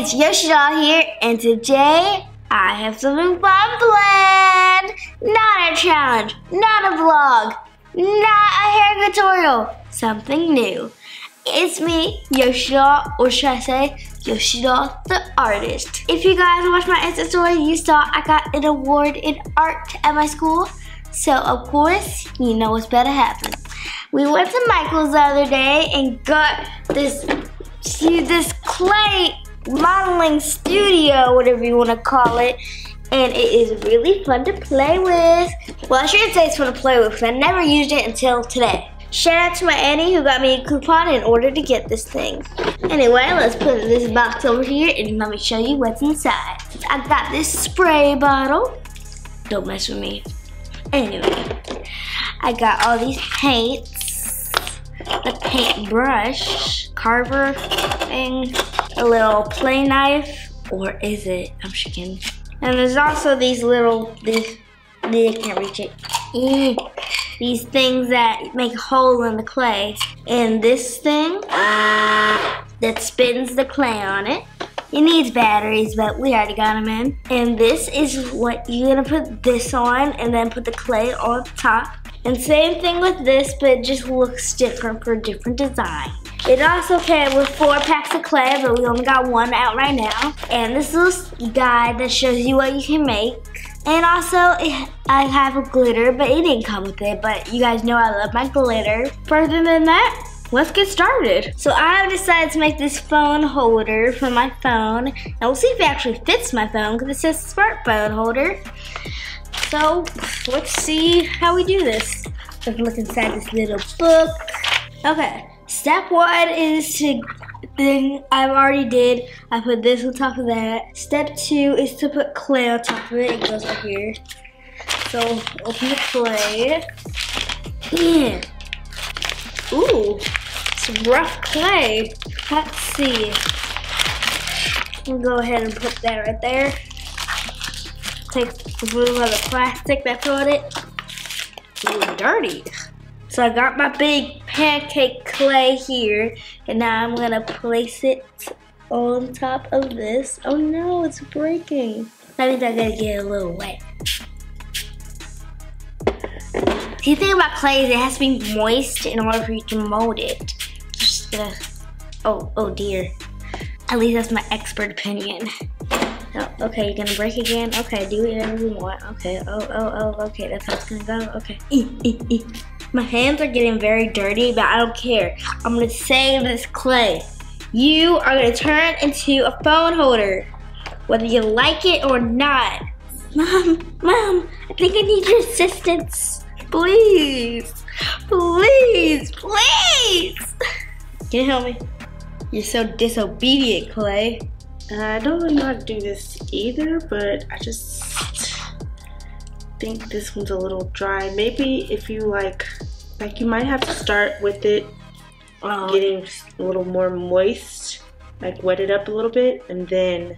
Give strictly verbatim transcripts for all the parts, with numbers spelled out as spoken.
guys, Yoshida here, and today I have something fun planned. Not a challenge, not a vlog, not a hair tutorial, something new. It's me, Yoshida, or should I say, Yoshida the artist. If you guys watched my Insta story, you saw I got an award in art at my school. So of course, you know what's better happen. We went to Michael's the other day and got this See this clay modeling studio, whatever you want to call it, and it is really fun to play with. Well, I shouldn't say it's fun to play with because I never used it until today. Shout out to my auntie who got me a coupon in order to get this thing. Anyway, let's put this box over here and let me show you what's inside. I got this spray bottle. Don't mess with me. Anyway, I got all these paints, the paintbrush, carver thing, a little play knife, or is it? I'm shaking. And there's also these little, these, I can't reach it. Mm. These things that make a hole in the clay. And this thing uh, that spins the clay on it. It needs batteries, but we already got them in. And this is what you're gonna put this on and then put the clay on top. And same thing with this, but it just looks different for a different design. It also came with four packs of clay, but we only got one out right now. And this little guide that shows you what you can make. And also, it, I have a glitter, but it didn't come with it. But you guys know I love my glitter. Further than that, let's get started. So I've decided to make this phone holder for my phone. And we'll see if it actually fits my phone, because it says smartphone holder. So let's see how we do this. Let's look inside this little book. Okay. Step one is to, thing I've already did, I put this on top of that. Step two is to put clay on top of it, it goes right here. So open the clay. Yeah. Ooh, some rough clay. Let's see. We'll go ahead and put that right there. Take the blue of the plastic that's on it. Ooh, dirty. So I got my big pancake clay here, and now I'm gonna place it on top of this. Oh no, it's breaking. That means I'm gonna get a little wet. The thing about clay is it has to be moist in order for you to mold it. Just gonna, oh, oh dear. At least that's my expert opinion. Oh, okay, you're gonna break again? Okay, do whatever you want. Okay, oh, oh, oh, okay, that's how it's gonna go, okay. E, e, e. My hands are getting very dirty, but I don't care. I'm gonna save this clay. You are gonna turn into a phone holder, whether you like it or not. Mom, Mom, I think I need your assistance. Please, please, please. Can you help me? You're so disobedient, clay. I don't know how to do this either, but I just think this one's a little dry. Maybe if you like, like you might have to start with it um, getting a little more moist, like wet it up a little bit, and then,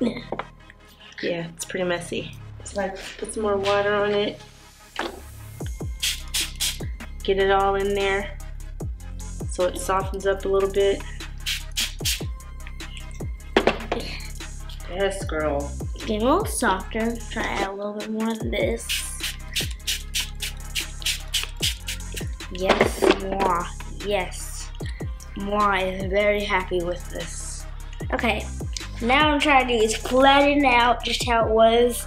yeah, yeah it's pretty messy. So like put some more water on it, get it all in there so it softens up a little bit. Yes, girl. Get a little softer. Try out a little bit more of this. Yes, moi. Yes. Moi is very happy with this. Okay. Now what I'm trying to do is flatten out just how it was.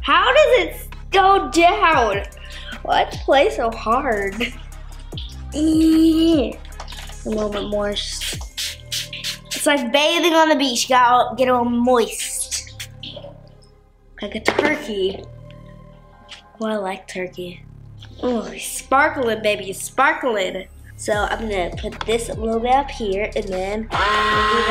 How does it go down? Why play so hard? A little bit more. It's like bathing on the beach, you gotta get all moist. Like a turkey. Well, I like turkey. Oh, he's sparkling, baby, he's sparkling. So I'm gonna put this a little bit up here and then do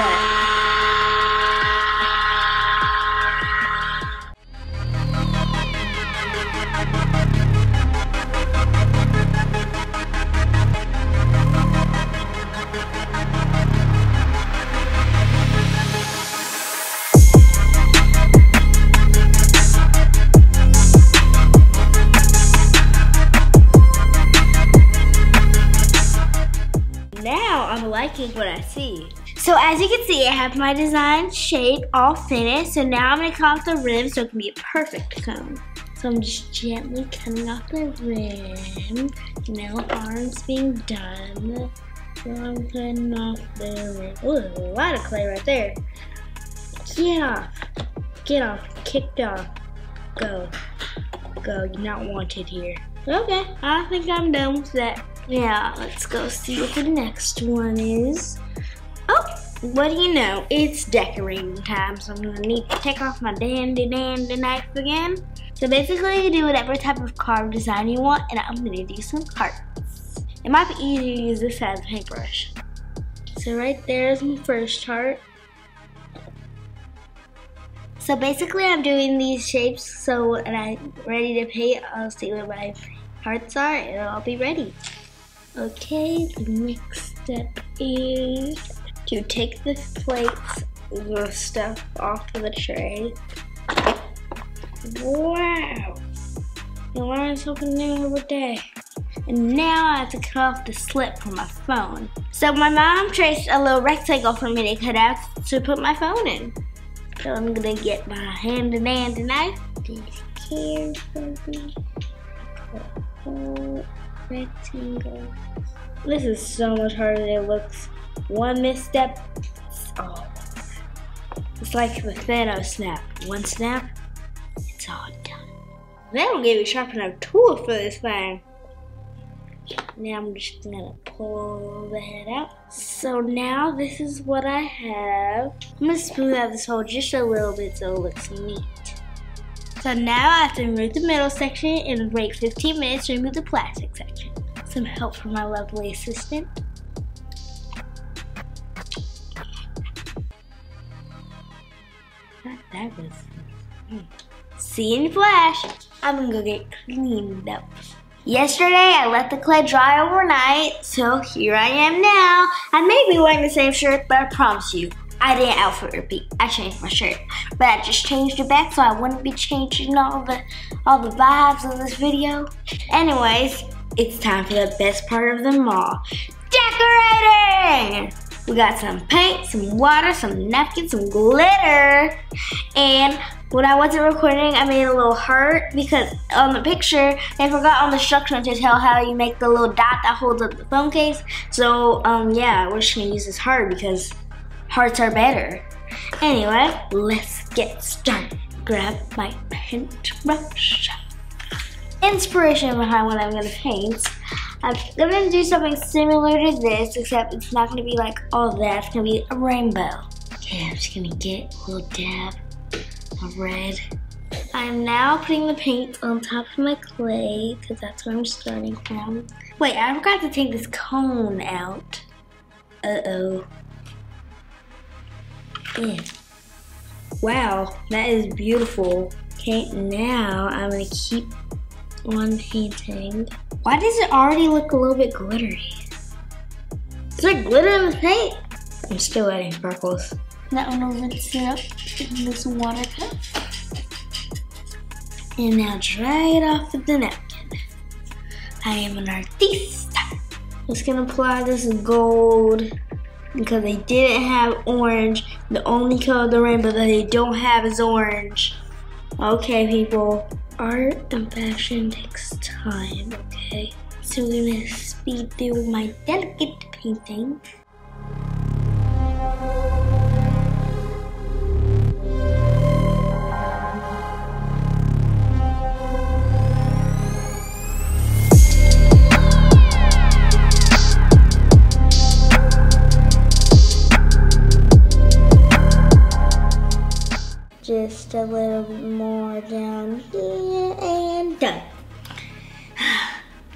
now I'm liking what I see. So as you can see, I have my design shape all finished. So now I'm gonna cut off the rim so it can be a perfect cone. So I'm just gently cutting off the rim. No arms being done. So I'm cutting off the rim. Ooh, there's a lot of clay right there. Get off. Get off. Kicked off. Go. Go. You're not wanted here. Okay, I think I'm done with that. Yeah, let's go see what the next one is. Oh, what do you know? It's decorating time, so I'm gonna need to take off my dandy dandy knife again. So basically you do whatever type of carved design you want, and I'm gonna do some hearts. It might be easier to use this as a paintbrush. So right there's my first heart. So basically I'm doing these shapes, so when I'm ready to paint, I'll see what my hearts are and I'll be ready. Okay, the next step is to take the plates, the stuff off of the tray. Wow! You learn something new every day. And now I have to cut off the slip from my phone. So my mom traced a little rectangle for me to cut out to put my phone in. So I'm gonna get my hand in hand knife. Just carefully cut the rectangle. This is so much harder than it looks. One misstep, it's all. It's like the Thanos snap. One snap, it's all done. They don't give you sharp enough tool for this thing. Now I'm just gonna pull the head out. So now this is what I have. I'm gonna smooth out this hole just a little bit so it looks neat. So now I have to remove the middle section and wait fifteen minutes to remove the plastic section. Some help from my lovely assistant. Not that was. See you in flash. I'm gonna go get cleaned up. Yesterday, I let the clay dry overnight, so here I am now. I may be wearing the same shirt, but I promise you, I didn't outfit repeat. I changed my shirt, but I just changed it back so I wouldn't be changing all the all the vibes of this video. Anyways, it's time for the best part of them all, decorating! We got some paint, some water, some napkins, some glitter, and when I wasn't recording, I made a little heart because on the picture, they forgot on the instruction to tell how you make the little dot that holds up the phone case. So, um, yeah, we're just gonna use this heart because hearts are better. Anyway, let's get started. Grab my paintbrush. Inspiration behind what I'm gonna paint. I'm gonna do something similar to this, except it's not gonna be like all that. It's gonna be a rainbow. Okay, I'm just gonna get a little dab. Red. I'm now putting the paint on top of my clay because that's where I'm starting from. Wait, I forgot to take this cone out. Uh-oh. Yeah. Wow, that is beautiful. Okay, now I'm gonna keep on painting. Why does it already look a little bit glittery? Is there glitter in the paint? I'm still adding sparkles. That one will rinse it up in some water cup. And now dry it off with the napkin. I am an artista. I'm just gonna apply this gold because they didn't have orange. The only color of the rainbow that they don't have is orange. Okay, people. Art and fashion takes time, okay? So we're gonna speed through my delicate painting. Just a little more down here and done.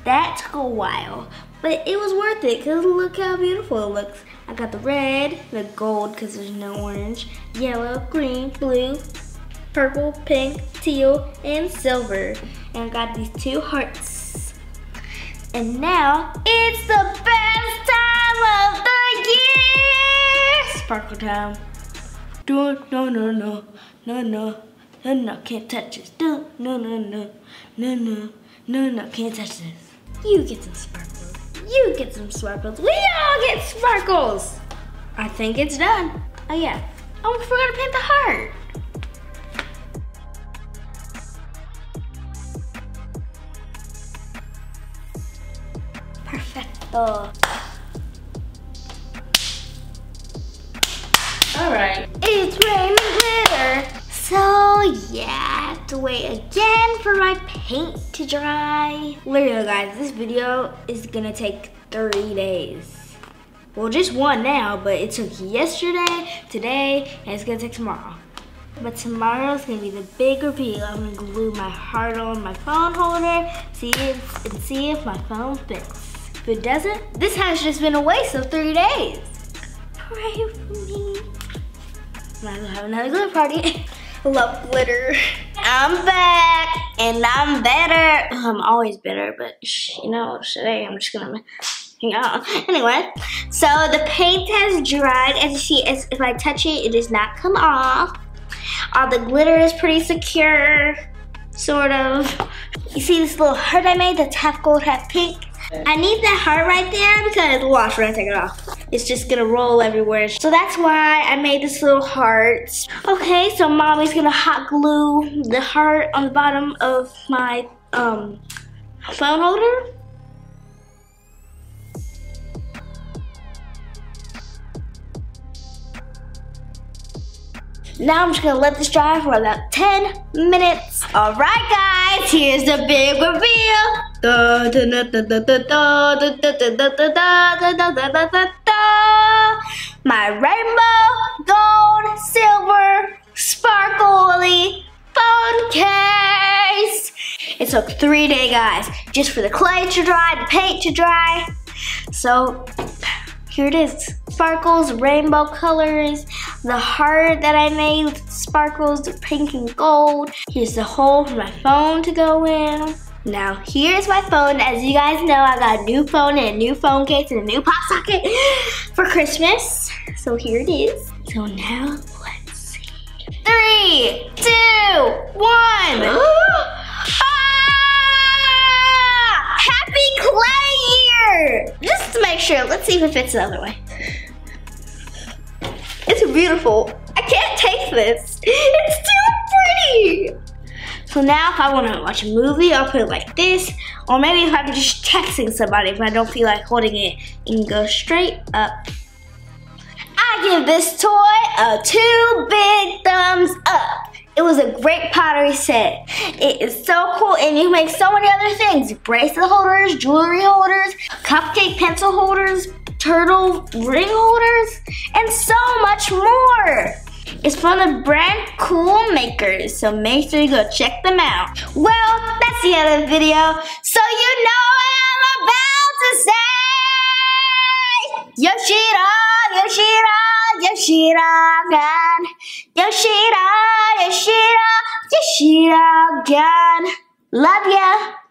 That took a while, but it was worth it because look how beautiful it looks. I got the red, the gold because there's no orange, yellow, green, blue, purple, pink, teal, and silver. And I got these two hearts. And now it's the best time of the year! Sparkle time. No, no, no, no, no, no, no, no, can't touch this. No, no, no, no, no, no, no, no, can't touch this. You get some sparkles. You get some sparkles. We all get sparkles. I think it's done. Oh yeah, I forgot to paint the heart. Perfecto. All right. It's raining glitter. So yeah, I have to wait again for my paint to dry. Literally guys, this video is gonna take three days. Well, just one now, but it took yesterday, today, and it's gonna take tomorrow. But tomorrow's gonna be the big reveal. I'm gonna glue my heart on my phone holder, see if, and see if my phone fits. If it doesn't, this has just been a waste of three days. Pray for me. Might as well have another glitter party. Love glitter. I'm back and I'm better. Oh, I'm always better, but you know, today I'm just gonna hang out. Anyway, so the paint has dried. As you see, as if I touch it, it does not come off. All the glitter is pretty secure, sort of. You see this little heart I made that's half gold, half pink? I need that heart right there because watch when I take it off. It's just gonna roll everywhere. So that's why I made this little heart. Okay, so mommy's gonna hot glue the heart on the bottom of my um, phone holder. Now I'm just gonna let this dry for about ten minutes. All right guys, here's the big reveal. My rainbow, gold, silver, sparkly phone case. It took three days, guys, just for the clay to dry, the paint to dry. So here it is. Sparkles, rainbow colors, the heart that I made with sparkles, the pink and gold. Here's the hole for my phone to go in. Now here's my phone. As you guys know, I got a new phone and a new phone case and a new pop socket for Christmas. So here it is. So now let's see. Three, two, one. Ah! Happy clay year! Just to make sure, let's see if it fits the other way. It's beautiful. I can't take this. It's too pretty. So now if I want to watch a movie, I'll put it like this. Or maybe if I'm just texting somebody, if I don't feel like holding it, it can go straight up. I give this toy a two big thumbs up. It was a great pottery set. It is so cool and you make so many other things. Bracelet holders, jewelry holders, cupcake pencil holders, turtle ring holders, and so much more. It's from the brand Cool Maker, so make sure you go check them out. Well, that's the end of the video, so you know what I'm about to say! Yoshira, Yoshira, Yoshira gan. Yoshira, Yoshira, Yoshira gan. Love ya!